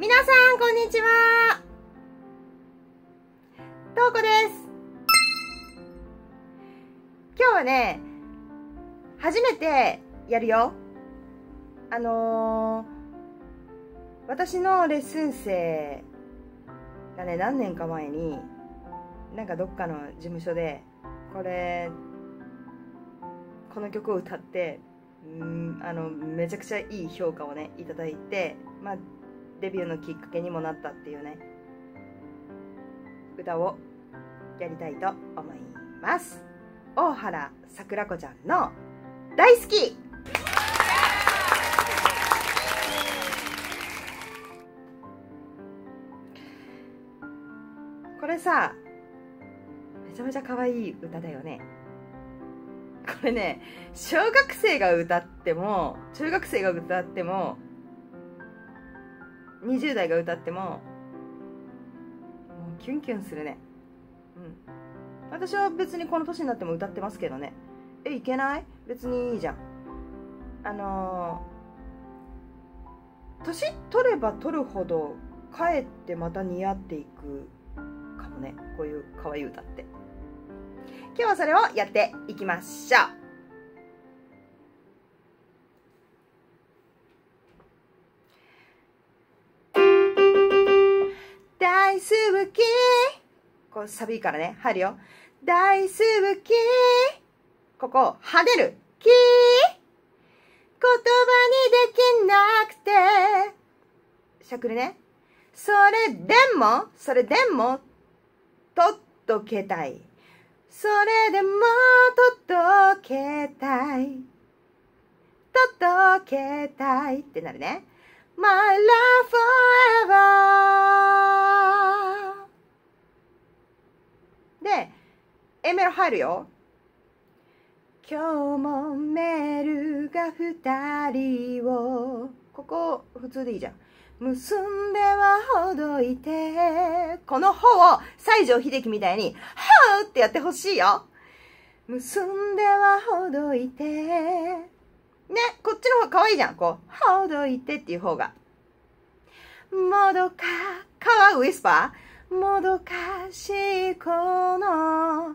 皆さんこんにちは、とうこです。今日はね、初めてやるよ。私のレッスン生がね、何年か前になんかどっかの事務所でこの曲を歌ってめちゃくちゃいい評価をねいただいて、まあ、デビューのきっかけにもなったっていうね歌をやりたいと思います。大原桜子ちゃんの「大好き」。これさ、めちゃめちゃ可愛い歌だよね。これね、小学生が歌っても中学生が歌っても20代が歌っても、もうキュンキュンするね。うん、私は別にこの年になっても歌ってますけどね。え、いけない？別にいいじゃん。年取れば取るほどかえってまた似合っていくかもね、こういう可愛い歌って。今日はそれをやっていきましょう。大好き。こうサビからね、入るよ。大好き。ここ、跳ねる。き。言葉にできなくて。しゃくるね。それでも、届けたい。それでも届けたいってなるね。My love forever で、A メロ入るよ。今日もメールが二人を、ここ普通でいいじゃん。結んではほどいて。このほを西城秀樹みたいに、ほーってやってほしいよ。結んではほどいて。ね、こっちの方かわいいじゃん。こう、ほどいてっていう方が。もどか、かはウィスパー。もどかしいこの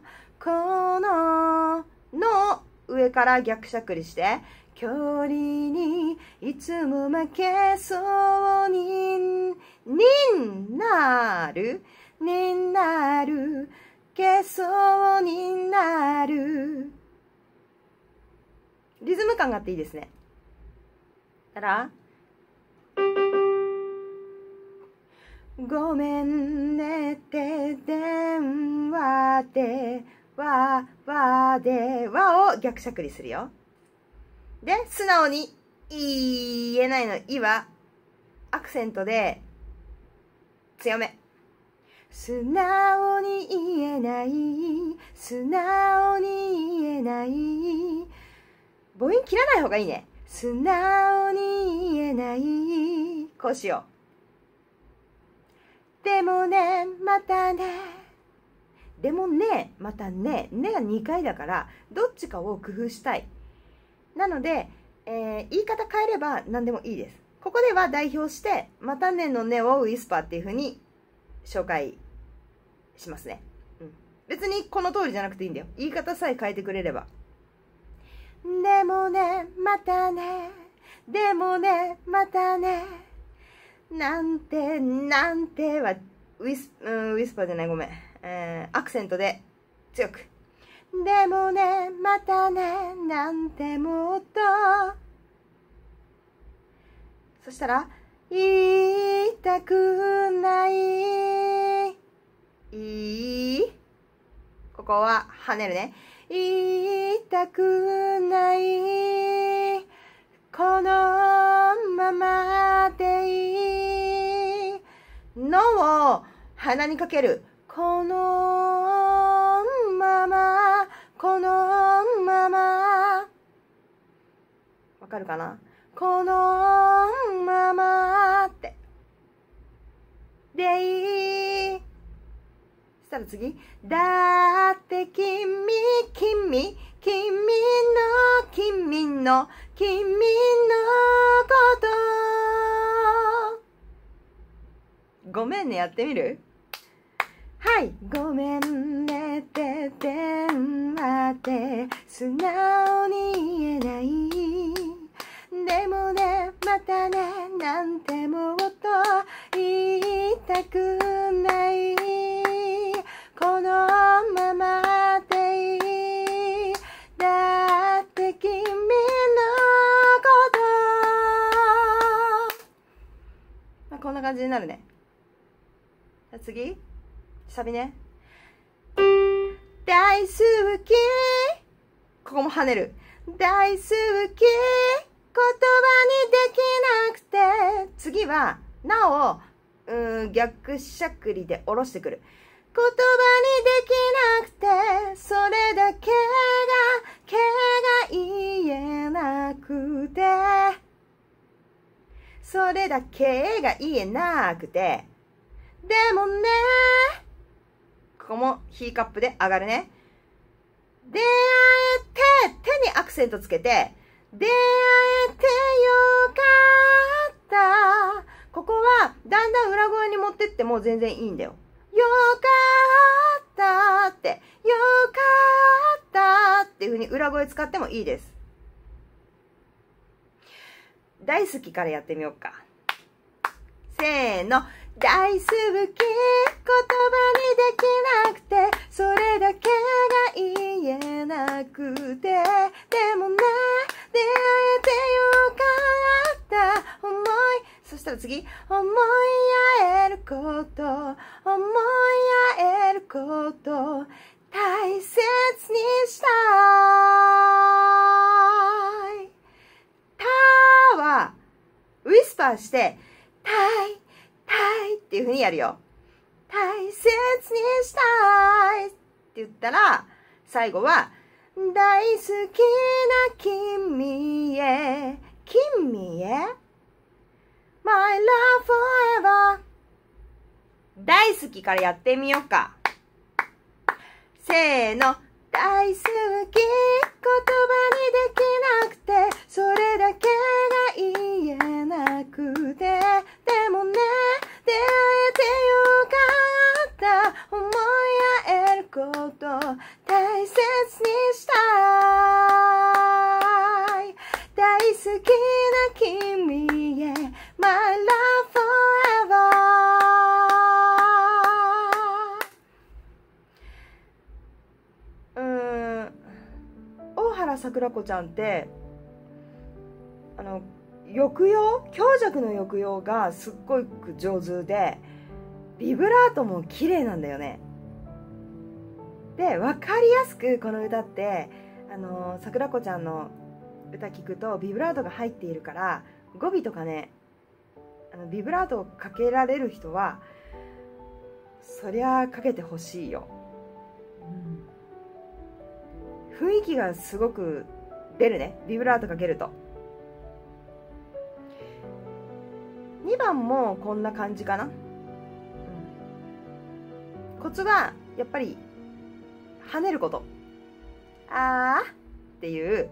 上から逆しゃくりして。距離にいつも負けそうになるけそうになる。リズム感があっていいですね。だからごめんねって電話でわを逆しゃくりするよ。で、素直に言えないの「い」はアクセントで強め。素直に言えない、素直に言えない。母音切らない方がいいね。素直に言えない、こうしよう。でもね、またね。でもね、またね。ねが2回だからどっちかを工夫したい。なので、言い方変えれば何でもいいです。ここでは代表して、またねのねをウィスパーっていう風に紹介しますね。うん、別にこの通りじゃなくていいんだよ。言い方さえ変えてくれれば。でもね、またね。でもね、またね。なんては、ウィスパーじゃない、ごめん。アクセントで強く。でもね、またね、なんてもっと。そしたら、言いたくない。ここは跳ねるね。言いたくない。このままでいい。のを鼻にかける。このまま。わかるかな？このままって。でいい。そしたら次。だって君のこと。ごめんねやってみる？はい。ごめんねって電話って素直に言えない。でもね、またね、なんてもっと言いたくない。このままでいい。だって君のこと。こんな感じになるね。じゃあ次。サビね。大好き。ここも跳ねる。大好き。言葉にできなくて。次は、なお、逆しゃくりで下ろしてくる。言葉にできなくて、それだけが言えなくて。それだけが言えなくて。でもね、ここもヒーカップで上がるね。出会えて、手にアクセントつけて、出会えてよかった。ここは、だんだん裏声に持ってっても全然いいんだよ。よかったって、よかったっていう風に裏声使ってもいいです。大好きからやってみようか。せーの。大好き、言葉にできなくて、それだけが言えなくて、でもね、出会えてよかった、思い、そしたら次、思い合えること、思い合えること、大切にしたい。たは、ウィスパーして、たい、はいっていう風にやるよ。大切にしたいって言ったら、最後は、大好きな君へ、君へ、My love forever。大好きからやってみようか。せーの、大好き、言葉にできなくて、それだけが言えなくて、でもね、出会えてよかった、思い合えること、大切にしたい。大好きな君へ、My love forever。大原桜子ちゃんって、抑揚、強弱の抑揚がすっごい上手で、ビブラートも綺麗なんだよね。で、わかりやすくこの歌って、桜子ちゃんの歌聞くとビブラートが入っているから、語尾とかね、ビブラートをかけられる人は、そりゃかけてほしいよ。うん、雰囲気がすごく出るね。ビブラートかけると。2番もこんな感じかな、うん、コツはやっぱり跳ねること。あーっていう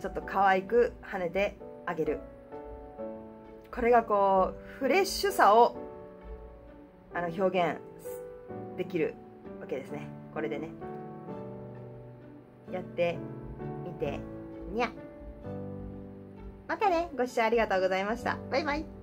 ちょっと可愛く跳ねてあげる。これがこうフレッシュさを表現できるわけですね。これでねやってみてにゃ。またね、ご視聴ありがとうございました。バイバイ。